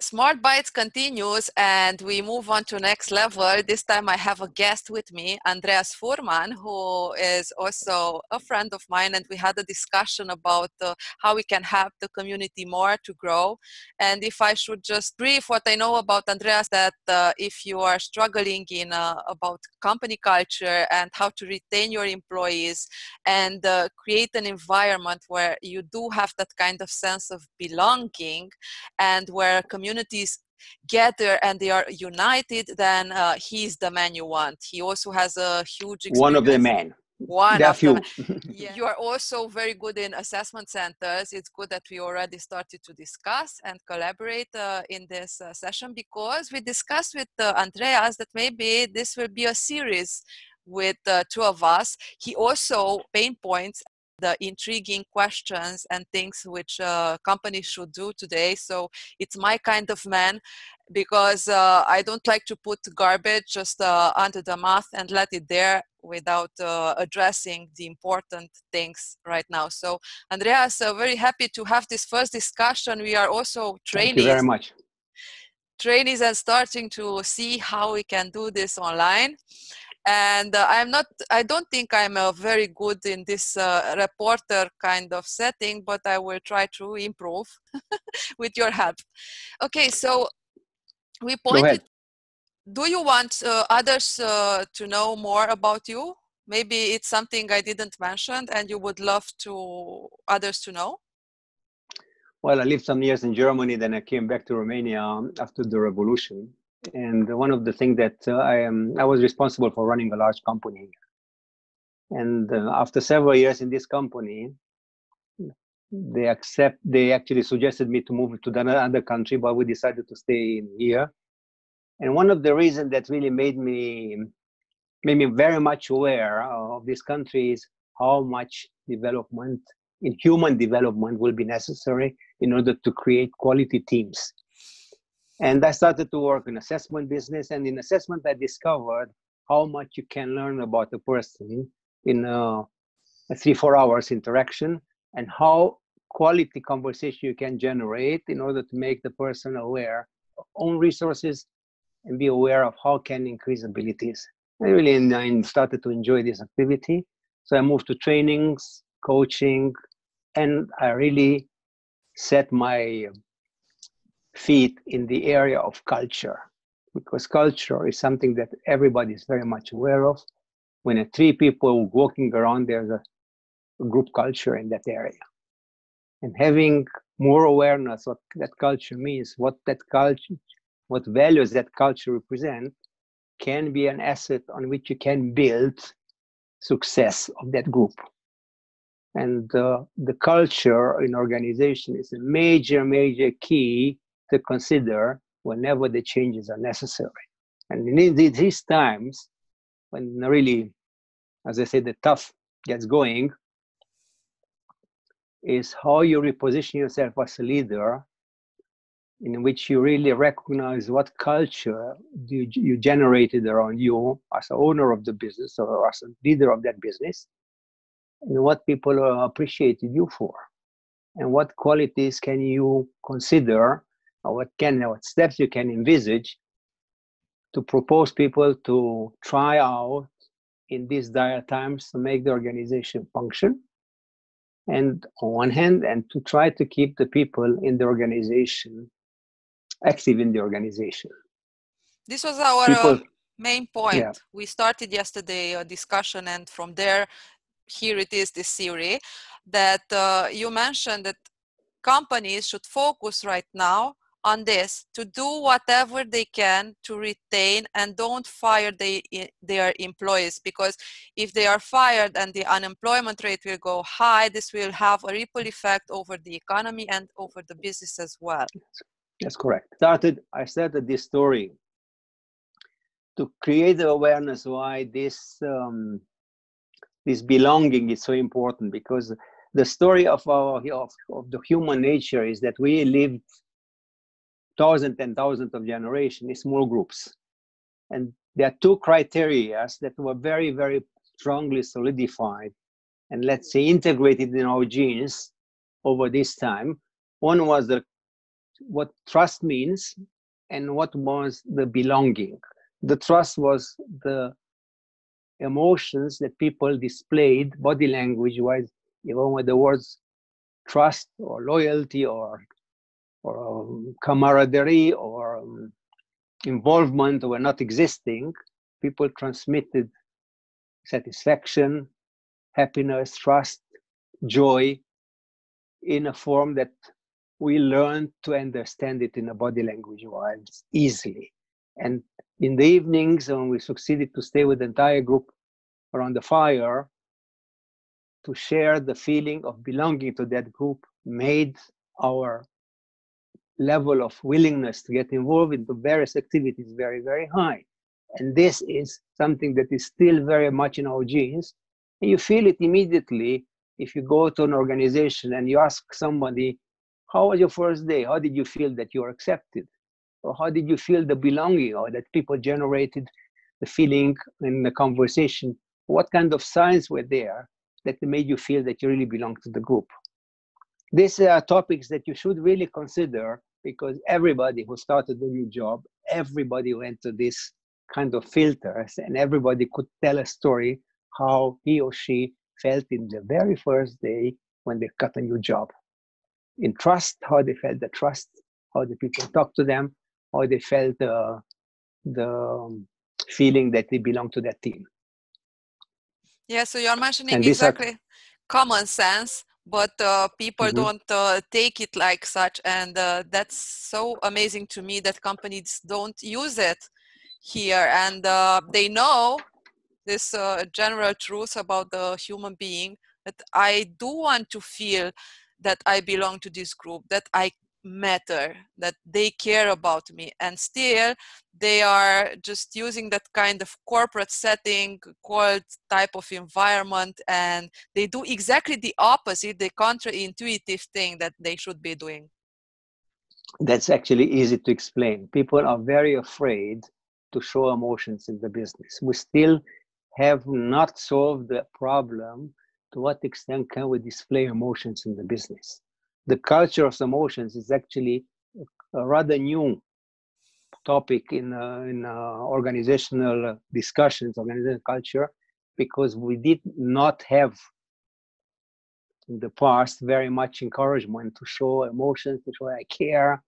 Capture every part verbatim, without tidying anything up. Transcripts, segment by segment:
Smart Bites continues and we move on to next level. This time I have a guest with me, Andreas Fuhrmann, who is also a friend of mine, and we had a discussion about uh, how we can help the community more to grow. And if I should just brief what I know about Andreas, that uh, if you are struggling in uh, about company culture and how to retain your employees and uh, create an environment where you do have that kind of sense of belonging and where community communities gather and they are united, then uh, he's the man you want. He also has a huge experience. One of the men. One of them. Yeah. You are also very good in assessment centers. It's good that we already started to discuss and collaborate uh, in this uh, session, because we discussed with uh, Andreas that maybe this will be a series with the uh, two of us. He also pain points the intriguing questions and things which uh, companies should do today. So it's my kind of man, because uh, I don't like to put garbage just uh, under the mat and let it there without uh, addressing the important things right now. So Andreas, uh, very happy to have this first discussion. We are also trainees. Thank you very much. Trainees and starting to see how we can do this online. And uh, I'm not, I don't think I'm uh, very good in this uh, reporter kind of setting, but I will try to improve with your help. Okay, so we pointed, do you want uh, others uh, to know more about you? Maybe it's something I didn't mention and you would love to others to know? Well, I lived some years in Germany, then I came back to Romania after the revolution. And one of the things that uh, I am, I was responsible for running a large company. And uh, after several years in this company, they accept, they actually suggested me to move to another country, but we decided to stay in here. And one of the reasons that really made me, made me very much aware of this country is how much development in human development will be necessary in order to create quality teams. And I started to work in assessment business, and in assessment I discovered how much you can learn about a person in a, a three, four hours interaction, and how quality conversation you can generate in order to make the person aware of own resources and be aware of how can increase abilities. I really and I started to enjoy this activity. So I moved to trainings, coaching, and I really set my feet in the area of culture, because culture is something that everybody is very much aware of. When three people walking around, there's a group culture in that area, and having more awareness of what that culture means, what that culture, what values that culture represent, can be an asset on which you can build success of that group. And uh, the culture in organization is a major, major key to consider whenever the changes are necessary. And in these times, when really, as I say, the tough gets going, is how you reposition yourself as a leader, in which you really recognize what culture you, you generated around you as the owner of the business or as a leader of that business, and what people appreciated you for, and what qualities can you consider, or what can, what steps you can envisage to propose people to try out in these dire times to make the organization function, and on one hand, and to try to keep the people in the organization active in the organization. This was our people, uh, main point. Yeah. We started yesterday a discussion, and from there, here it is, this theory that uh, you mentioned that companies should focus right now on this, to do whatever they can to retain and don't fire they, their employees, because if they are fired and the unemployment rate will go high, this will have a ripple effect over the economy and over the business as well. That's correct. Started, I started this story to create the awareness why this, um, this belonging is so important, because the story of our of, of the human nature is that we lived thousands and thousands of generations in small groups, and there are two criteria that were very, very strongly solidified and, let's say, integrated in our genes over this time. One was the what trust means and what was the belonging. The trust was the emotions that people displayed, body language-wise, even with the words trust or loyalty or or um, camaraderie or um, involvement were not existing. People transmitted satisfaction, happiness, trust, joy in a form that we learned to understand it in a body language-wise easily. And in the evenings, when we succeeded to stay with the entire group around the fire, to share the feeling of belonging to that group made our level of willingness to get involved in the various activities very, very high. And this is something that is still very much in our genes. And you feel it immediately if you go to an organization and you ask somebody, how was your first day? How did you feel that you were accepted? Or how did you feel the belonging, or that people generated the feeling in the conversation? What kind of signs were there that made you feel that you really belong to the group? These are topics that you should really consider, because everybody who started a new job, everybody went to this kind of filters, and everybody could tell a story how he or she felt in the very first day when they got a new job. In trust, how they felt the trust, how the people talked to them, how they felt uh, the feeling that they belong to that team. Yeah, so you're mentioning and exactly are... common sense, but uh, people mm-hmm. don't uh, take it like such. And uh, that's so amazing to me that companies don't use it here. And uh, they know this uh, general truth about the human being, that I do want to feel that I belong to this group, that I matter, that they care about me. And still they are just using that kind of corporate setting, called type of environment, and they do exactly the opposite, the counterintuitive thing that they should be doing. That's actually easy to explain. People are very afraid to show emotions in the business. We still have not solved the problem, to what extent can we display emotions in the business. The culture of emotions is actually a rather new topic in, uh, in uh, organizational discussions, organizational culture, because we did not have in the past very much encouragement to show emotions, to show I care,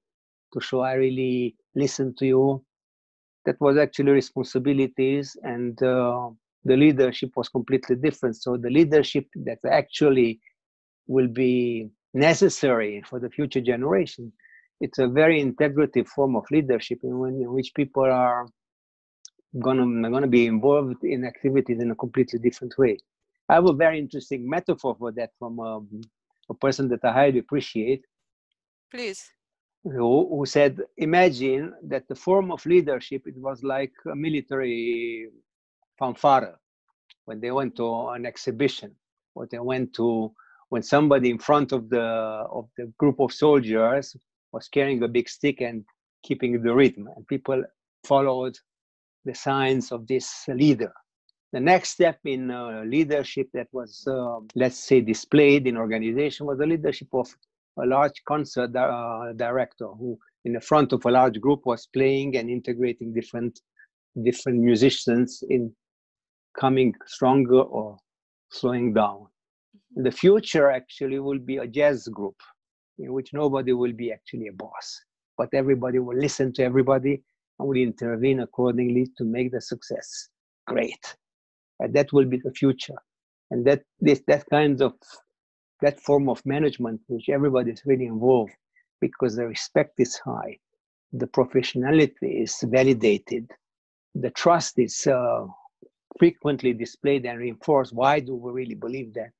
to show I really listen to you. That was actually responsibilities, and uh, the leadership was completely different. So the leadership that actually will be necessary for the future generation, it's a very integrative form of leadership in, when, in which people are gonna, gonna be involved in activities in a completely different way. I have a very interesting metaphor for that from a, a person that I highly appreciate. Please. Who, who said, imagine that the form of leadership, it was like a military fanfare when they went to an exhibition, or they went to when somebody in front of the of the group of soldiers was carrying a big stick and keeping the rhythm, and people followed the signs of this leader. The next step in uh, leadership that was, uh, let's say, displayed in organization was the leadership of a large concert uh, director, who in the front of a large group was playing and integrating different different musicians in coming stronger or slowing down. The future actually will be a jazz group in which nobody will be actually a boss, but everybody will listen to everybody and will intervene accordingly to make the success great. And that will be the future. And that, this, that kind of, that form of management, which everybody is really involved, because the respect is high, the professionality is validated, the trust is uh, frequently displayed and reinforced. Why do we really believe that?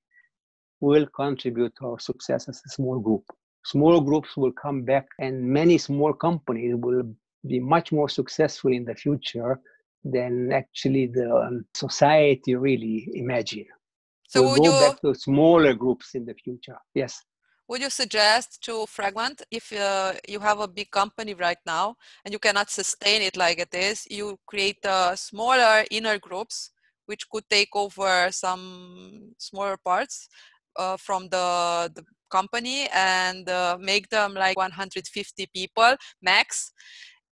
Will contribute to our success as a small group. Small groups will come back, and many small companies will be much more successful in the future than actually the society really imagine. So we'll would go you, back to smaller groups in the future. Yes. Would you suggest to fragment if uh, you have a big company right now and you cannot sustain it like it is? You create uh, smaller inner groups which could take over some smaller parts. Uh, from the, the company and uh, make them like one hundred fifty people max,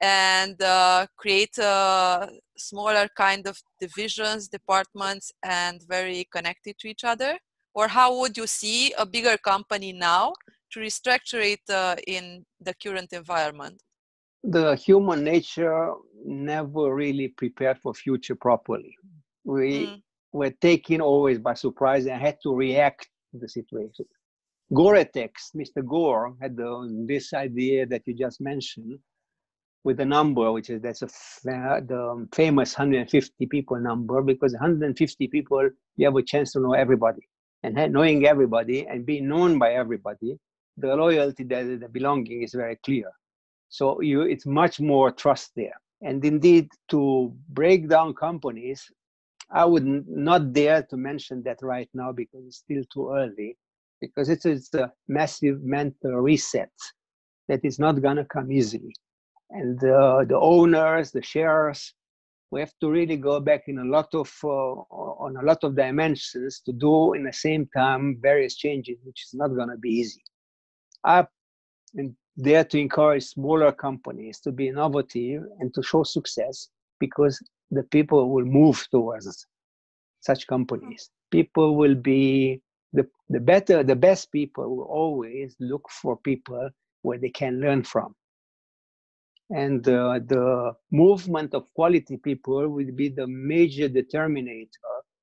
and uh, create uh, smaller kind of divisions, departments, and very connected to each other? Or how would you see a bigger company now to restructure it uh, in the current environment? The human nature never really prepared for future properly. We mm. were taken always by surprise and had to react to the situation. Gore-Tex, Mister Gore, had the, this idea that you just mentioned, with the number, which is that's a fa the famous one hundred fifty people number, because one hundred fifty people, you have a chance to know everybody. And knowing everybody and being known by everybody, the loyalty, the, the belonging is very clear. So you, it's much more trust there. And indeed, to break down companies, I would not dare to mention that right now because it's still too early, because it's, it's a massive mental reset that is not going to come easily. And uh, the owners, the sharers, we have to really go back in a lot of, uh, on a lot of dimensions to do in the same time various changes, which is not going to be easy. I am there to encourage smaller companies to be innovative and to show success, because the people will move towards such companies. People will be, the, the better, the best people will always look for people where they can learn from. And uh, the movement of quality people will be the major determinator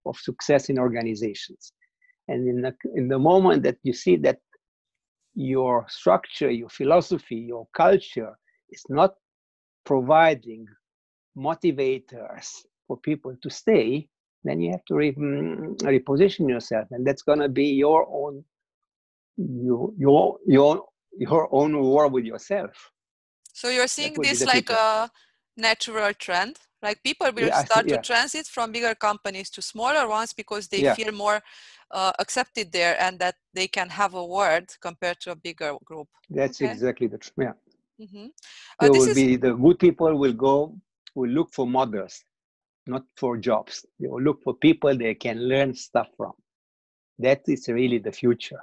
of success in organizations. And in the, in the moment that you see that your structure, your philosophy, your culture is not providing motivators for people to stay, then you have to re reposition yourself. And that's going to be your own, your, your, your, your own war with yourself. So you're seeing this like a natural trend, like people will yeah, start yeah. to transit from bigger companies to smaller ones because they yeah. feel more uh, accepted there and that they can have a word compared to a bigger group. That's okay. exactly the truth. Yeah. Mm -hmm. uh, there will is... be the good people will go, will look for models, not for jobs. They will look for people they can learn stuff from. That is really the future.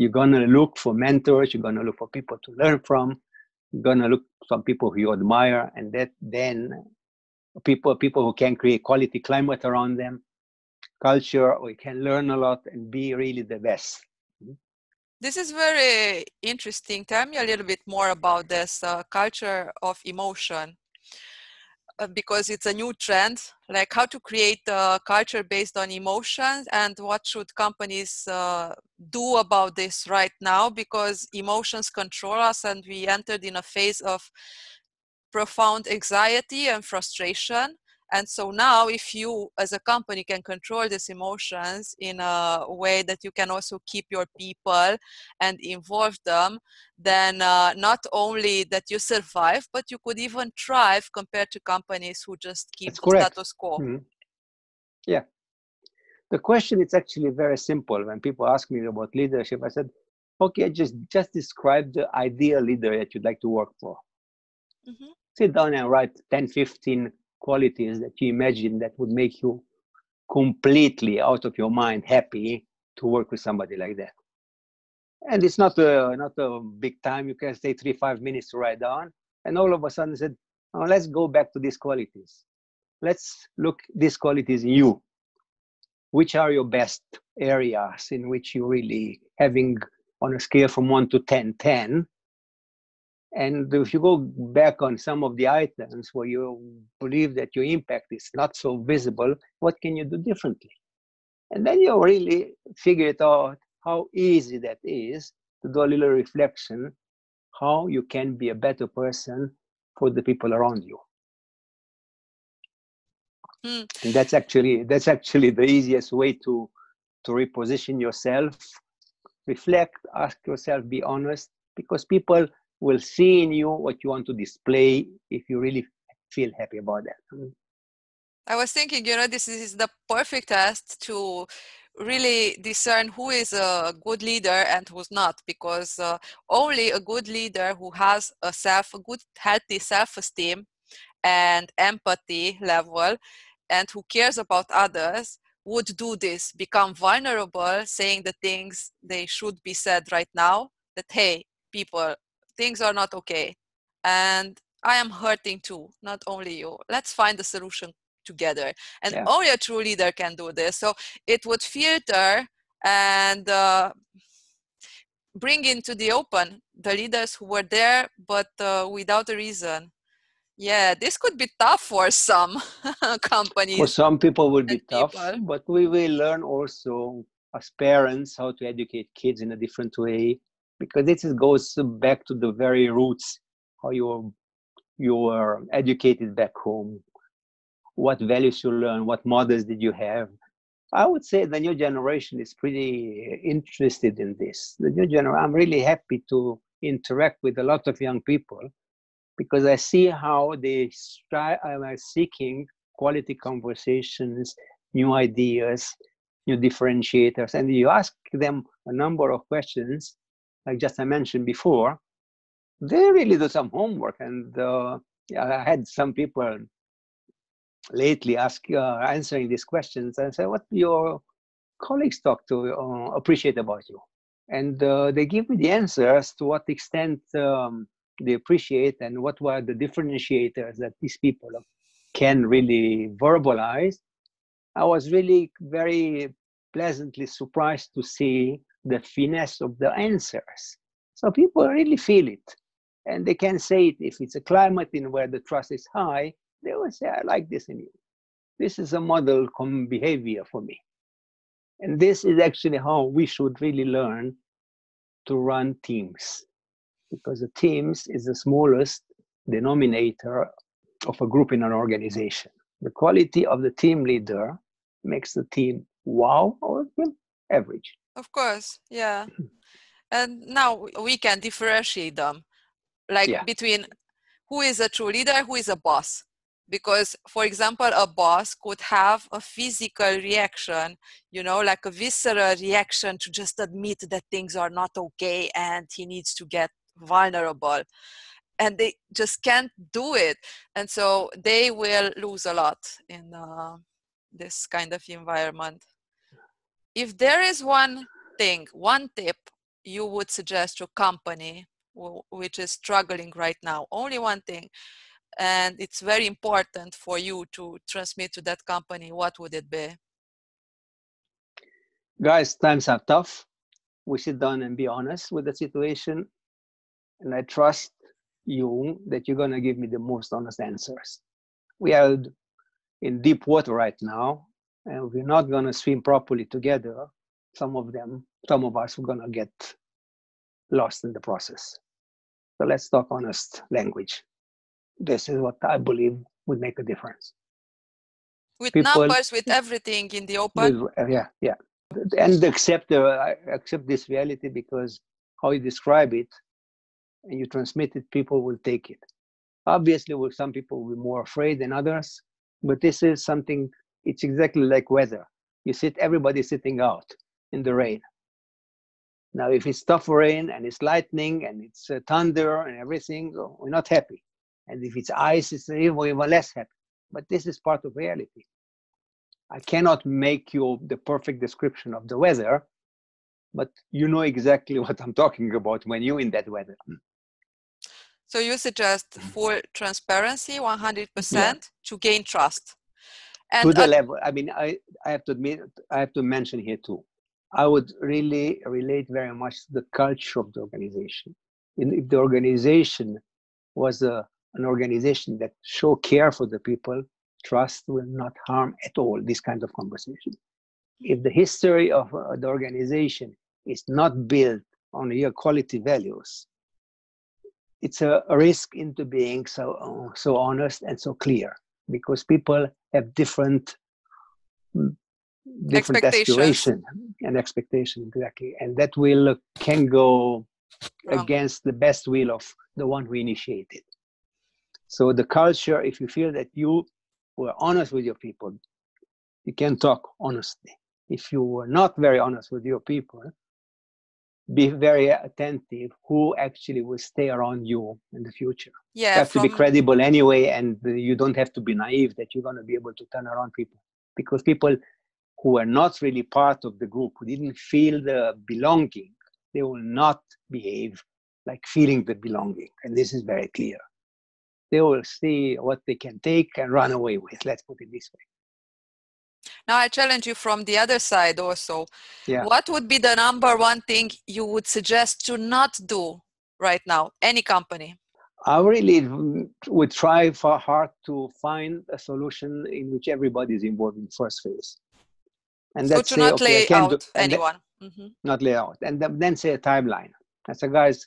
You're going to look for mentors. You're going to look for people to learn from. Gonna look some people who you admire, and that then people people who can create quality climate around them, culture, we can learn a lot and be really the best. This is very interesting. Tell me a little bit more about this uh, culture of emotion, uh, because it's a new trend, like how to create a culture based on emotions, and what should companies uh, do about this right now, because emotions control us and we entered in a phase of profound anxiety and frustration. And so now if you as a company can control these emotions in a way that you can also keep your people and involve them, then uh, not only that you survive, but you could even thrive compared to companies who just keep That's the correct. status quo. Mm-hmm. Yeah. The question is actually very simple. When people ask me about leadership, I said, okay, just, just describe the ideal leader that you'd like to work for. Mm-hmm. Sit down and write ten, fifteen qualities that you imagine that would make you completely out of your mind happy to work with somebody like that. And it's not a, not a big time. You can stay three, five minutes to write down. And all of a sudden I said, oh, let's go back to these qualities. Let's look these qualities in you. Which are your best areas in which you really having on a scale from one to ten, ten? And if you go back on some of the items where you believe that your impact is not so visible, what can you do differently? And then you really figure it out how easy that is to do a little reflection, how you can be a better person for the people around you. Mm. And that's actually that's actually the easiest way to to reposition yourself. Reflect, ask yourself, be honest, because people will see in you what you want to display if you really feel happy about that. I was thinking, you know, this is the perfect test to really discern who is a good leader and who's not, because uh, only a good leader who has a self, a good, healthy self-esteem and empathy level, and who cares about others would do this, become vulnerable, saying the things they should be said right now, that, hey, people, things are not okay. And I am hurting too, not only you. Let's find a solution together. And yeah. only a true leader can do this. So it would filter and uh, bring into the open the leaders who were there, but uh, without a reason. Yeah, this could be tough for some companies. For some people would be tough, people. But we will learn also as parents how to educate kids in a different way, because this goes back to the very roots, how you are, you are educated back home, what values you learn, what models did you have. I would say the new generation is pretty interested in this. The new generation, I'm really happy to interact with a lot of young people, because I see how they are seeking quality conversations, new ideas, new differentiators. And you ask them a number of questions, like just I mentioned before, they really do some homework. And uh, I had some people lately ask, uh, answering these questions, and say, what do your colleagues talk to uh, appreciate about you? And uh, they give me the answers to what extent um, they appreciate and what were the differentiators that these people can really verbalize. I was really very pleasantly surprised to see the finesse of the answers. So people really feel it, and they can say it. If it's a climate in where the trust is high, they will say, I like this in you. This is a model common behavior for me. And this is actually how we should really learn to run teams, because the teams is the smallest denominator of a group in an organization. The quality of the team leader makes the team wow or average. Of course, yeah. And now we can differentiate them, like yeah. between who is a true leader, who is a boss. Because, for example, a boss could have a physical reaction, you know, like a visceral reaction to just admit that things are not okay and he needs to get vulnerable, and they just can't do it, and so they will lose a lot in uh, this kind of environment. If there is one thing, one tip you would suggest to a company which is struggling right now, only one thing, and it's very important for you to transmit to that company, what would it be? Guys, times are tough. We sit down and be honest with the situation. And I trust you that you're going to give me the most honest answers. We are in deep water right now, and we're not going to swim properly together. Some of them, some of us are going to get lost in the process. So let's talk honest language. This is what I believe would make a difference. With people, numbers, with everything in the open. With, uh, yeah, yeah. And accept, uh, accept this reality, because how you describe it, and you transmit it, people will take it. Obviously, well, some people will be more afraid than others, but this is something, it's exactly like weather. You sit, everybody's sitting out in the rain. Now, if it's tough rain and it's lightning and it's uh, thunder and everything, we're not happy. And if it's ice, it's even, even less happy. But this is part of reality. I cannot make you the perfect description of the weather, but you know exactly what I'm talking about when you're in that weather. So you suggest full transparency, one hundred percent, yeah. to gain trust. And to the I level, I mean, I, I have to admit, I have to mention here too, I would really relate very much to the culture of the organization. And if the organization was a, an organization that show care for the people, trust will not harm at all this kind of conversation. If the history of uh, the organization is not built on your quality values, it's a, a risk into being so, uh, so honest and so clear, because people have different, different aspiration and expectation, exactly. And that will uh, can go wow. against the best will of the one who initiated. So the culture, if you feel that you were honest with your people, you can talk honestly. If you were not very honest with your people, be very attentive who actually will stay around you in the future. Yeah, you have to be credible anyway, and you don't have to be naive that you're going to be able to turn around people, because people who were not really part of the group, who didn't feel the belonging, they will not behave like feeling the belonging. And this is very clear. They will see what they can take and run away with. Let's put it this way. Now I challenge you from the other side also. Yeah. What would be the number one thing you would suggest to not do right now, any company? I really would try far hard to find a solution in which everybody is involved in the first phase. And so that's to say, not okay, lay out do, anyone. Then, mm-hmm. Not lay out. And then say a timeline. I said, guys,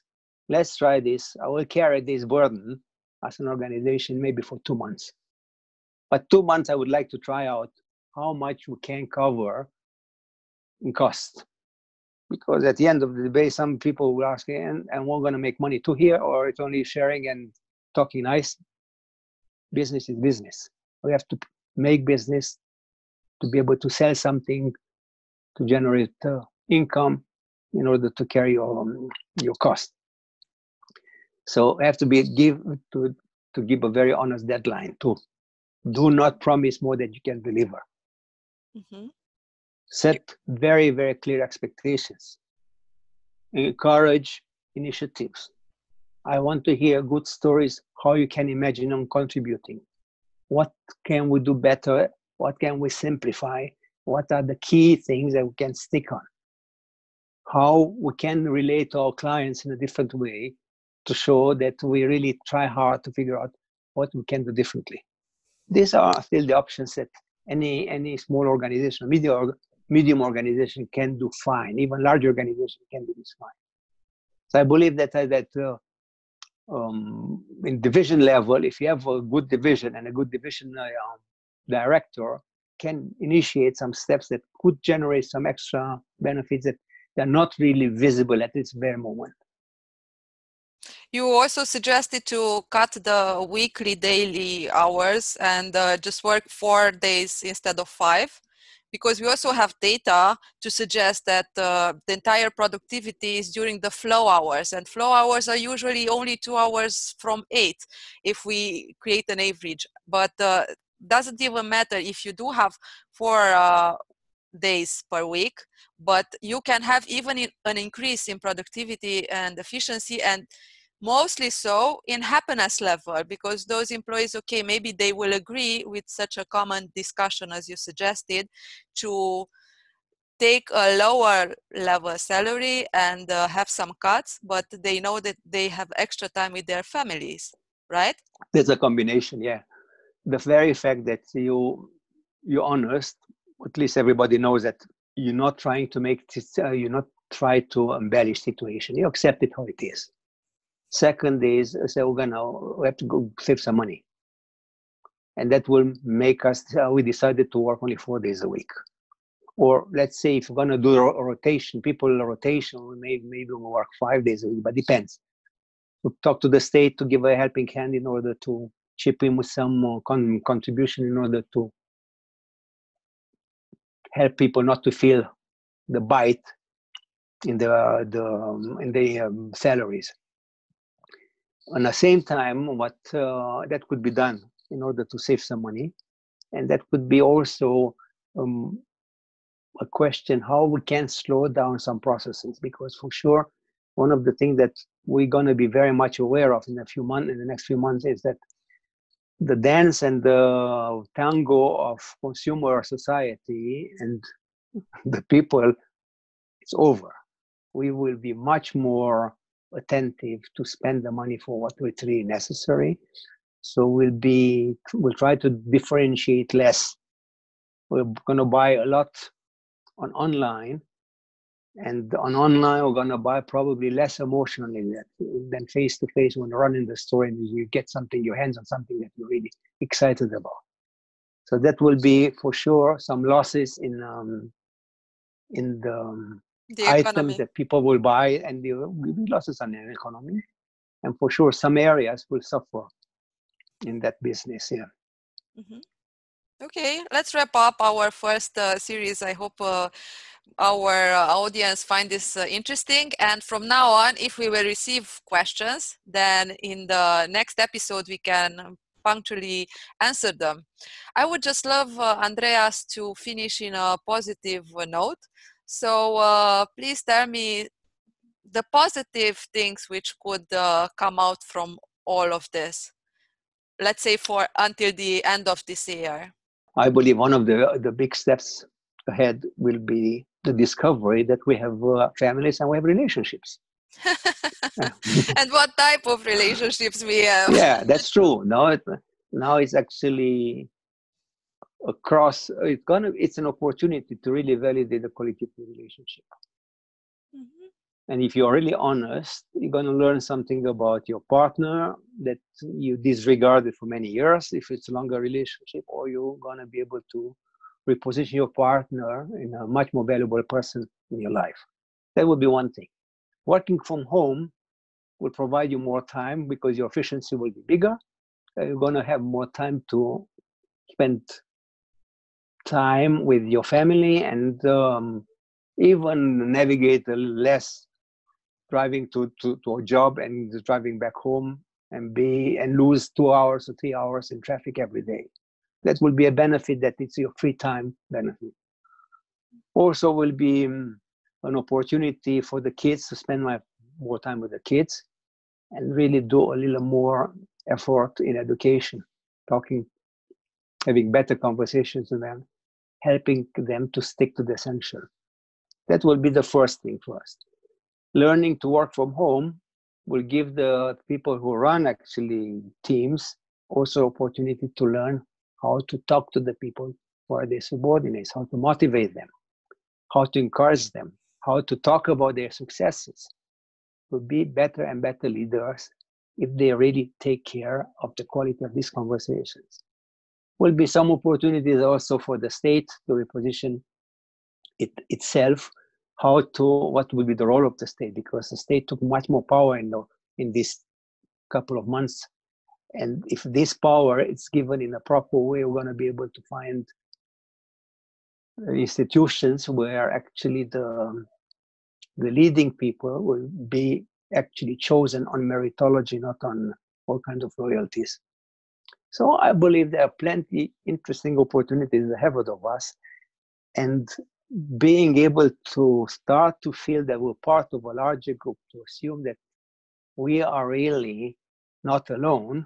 let's try this. I will carry this burden as an organization maybe for two months. But two months I would like to try out how much we can cover in cost. Because at the end of the day, some people will ask, and, and we're going to make money too here, or it's only sharing and talking nice. Business is business. We have to make business to be able to sell something, to generate uh, income in order to carry your, um, your cost. So I have to be give to, to give a very honest deadline too. Do not promise more than you can deliver. Mm-hmm. Set very, very clear expectations. Encourage initiatives. I want to hear good stories, how you can imagine on contributing. What can we do better? What can we simplify? What are the key things that we can stick on? How we can relate to our clients in a different way to show that we really try hard to figure out what we can do differently. These are still the options that any, any small organization, media org, medium organization can do fine. Even large organization can do this fine. So I believe that, uh, that uh, um, in division level, if you have a good division and a good division uh, director can initiate some steps that could generate some extra benefits that they're not really visible at this very moment. You also suggested to cut the weekly, daily hours and uh, just work four days instead of five, because we also have data to suggest that uh, the entire productivity is during the flow hours, and flow hours are usually only two hours from eight if we create an average. But uh, doesn't even matter if you do have four uh, days per week, but you can have even in, an increase in productivity and efficiency, and mostly so in happiness level, because those employees, okay, maybe they will agree with such a common discussion as you suggested to take a lower level salary and uh, have some cuts, but they know that they have extra time with their families, right? There's a combination, yeah. The very fact that you, you're honest, at least everybody knows that you're not trying to make this, uh, you're not try to embellish situation. You accept it how it is. Second is, say, we're gonna, we have to go save some money. And that will make us, uh, we decided to work only four days a week. Or let's say if we're gonna do a rotation, people rotation, maybe, maybe we'll work five days a week, but depends. We'll talk to the state to give a helping hand in order to chip in with some uh, con contribution in order to help people not to feel the bite in the, uh, the, um, in the um, salaries. At the same time, what uh, that could be done in order to save some money, and that could be also um, a question how we can slow down some processes, because for sure one of the things that we're going to be very much aware of in a few months, in the next few months, is that the dance and the tango of consumer society and the people, it's over. We will be much more attentive to spend the money for what is really necessary. So we'll be, we'll try to differentiate less. We're going to buy a lot on online, and on online we're going to buy probably less emotionally than face to face when you run in the store and you get something, your hands on something that you're really excited about. So that will be for sure some losses in um, in the um, The items economy. That people will buy, and there will be losses on the economy. And for sure, some areas will suffer in that business. Yeah. Mm-hmm. Okay, let's wrap up our first uh, series. I hope uh, our uh, audience find this uh, interesting. And from now on, if we will receive questions, then in the next episode, we can punctually answered them. I would just love uh, Andreas to finish in a positive note. So uh, please tell me the positive things which could uh, come out from all of this, let's say for until the end of this year. I believe one of the, the big steps ahead will be the discovery that we have uh, families and we have relationships. And what type of relationships we have. Yeah, that's true. Now, it, now it's actually across, it's, gonna, it's an opportunity to really validate the quality of the relationship. Mm-hmm. And if you're really honest, you're going to learn something about your partner that you disregarded for many years, if it's a longer relationship, or you're going to be able to reposition your partner in a much more valuable person in your life. That would be one thing. Working from home will provide you more time because your efficiency will be bigger. You're going to have more time to spend time with your family and um, even navigate less driving to, to, to a job and driving back home and be and lose two hours or three hours in traffic every day. That will be a benefit that it's your free time benefit. Also will be um, an opportunity for the kids to spend my, more time with the kids and really do a little more effort in education, talking, having better conversations with them, helping them to stick to the essential. That will be the first thing first. Learning to work from home will give the people who run actually teams also opportunity to learn how to talk to the people who are their subordinates, how to motivate them, how to encourage them, how to talk about their successes, to be better and better leaders if they really take care of the quality of these conversations. Will be some opportunities also for the state to reposition it itself. How to, what will be the role of the state? Because the state took much more power in, the, in this couple of months. And if this power is given in a proper way, we're going to be able to find institutions where actually the, the leading people will be actually chosen on meritology, not on all kinds of loyalties. So I believe there are plenty interesting opportunities ahead of us. And being able to start to feel that we're part of a larger group, to assume that we are really not alone.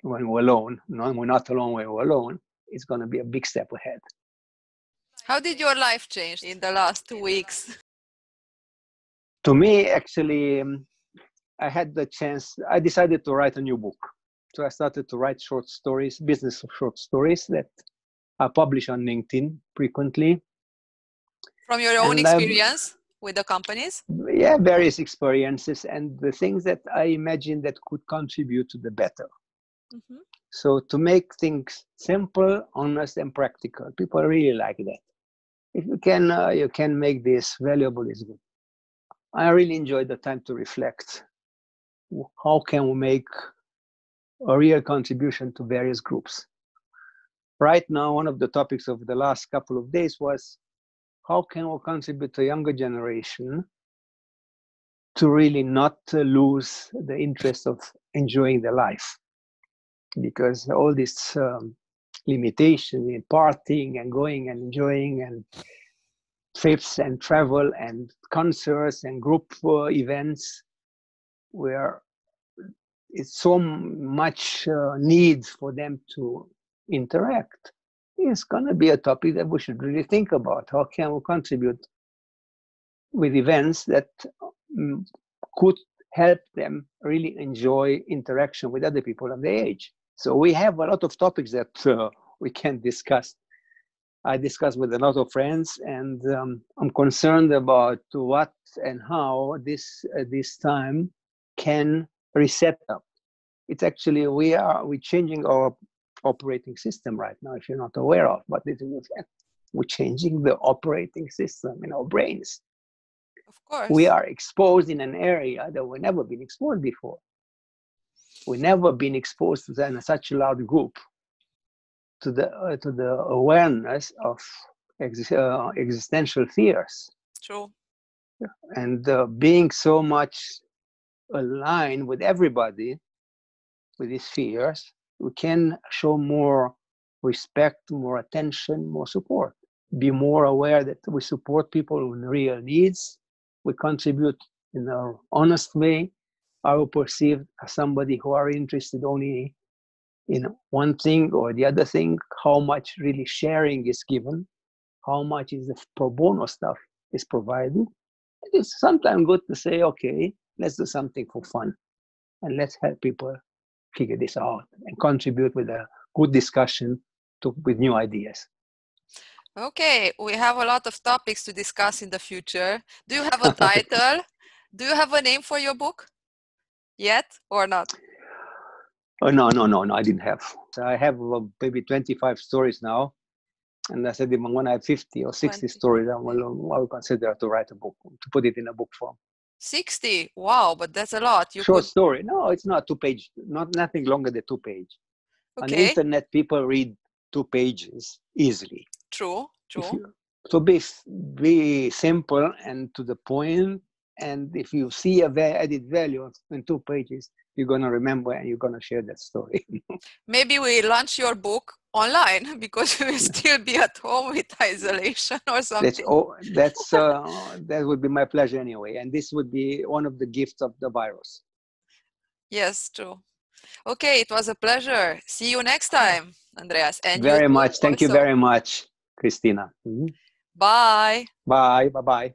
When we're alone, no, we're not alone when we're alone, it's going to be a big step ahead. How did your life change in the last two weeks? To me, actually, um, I had the chance, I decided to write a new book. So I started to write short stories, business short stories that I publish on LinkedIn frequently. From your own and experience I've, with the companies? Yeah, various experiences and the things that I imagine that could contribute to the better. Mm-hmm. So to make things simple, honest, and practical. People really like that. If you can, uh, you can make this valuable, it's good. I really enjoyed the time to reflect. How can we make a real contribution to various groups? Right now, one of the topics of the last couple of days was how can we contribute to a younger generation to really not lose the interest of enjoying their life? Because all this um, limitation in partying and going and enjoying and trips and travel and concerts and group uh, events where it's so much uh, need for them to interact, is going to be a topic that we should really think about. How can we contribute with events that um, could help them really enjoy interaction with other people of their age? So we have a lot of topics that uh, we can discuss. I discuss with a lot of friends, and um, I'm concerned about what and how this, uh, this time can reset up. It's actually, we are we're changing our operating system right now, if you're not aware of, but this is fact. We're changing the operating system in our brains. Of course. We are exposed in an area that we've never been exposed before. We've never been exposed to that in such a large group, to the, uh, to the awareness of ex uh, existential fears. True. And uh, being so much aligned with everybody with these fears, we can show more respect, more attention, more support. Be more aware that we support people with real needs. We contribute in an honest way. Are perceived as somebody who are interested only in one thing or the other thing? How much really sharing is given? How much is the pro bono stuff is provided? It is sometimes good to say, okay, let's do something for fun and let's help people figure this out and contribute with a good discussion to, with new ideas. Okay, we have a lot of topics to discuss in the future. Do you have a title? Do you have a name for your book yet or not? Oh, no, no, no, no, I didn't have. So I have uh, maybe twenty-five stories now. And I said, when I have fifty or sixty twenty. stories, I will, I will consider to write a book, to put it in a book form. sixty? Wow, but that's a lot. You Short could... story. No, it's not two page. Not, nothing longer than two page. Okay. On the internet, people read two pages easily. True, true. You, so be, be simple and to the point. And if you see a added value in two pages, you're going to remember and you're going to share that story. Maybe we launch your book online because we will still be at home with isolation or something. That's, oh, that's, uh, that would be my pleasure anyway. And this would be one of the gifts of the virus. Yes, true. Okay, it was a pleasure. See you next time, Andreas. And very much. Thank also. you very much, Christina. Mm-hmm. Bye. Bye. Bye-bye.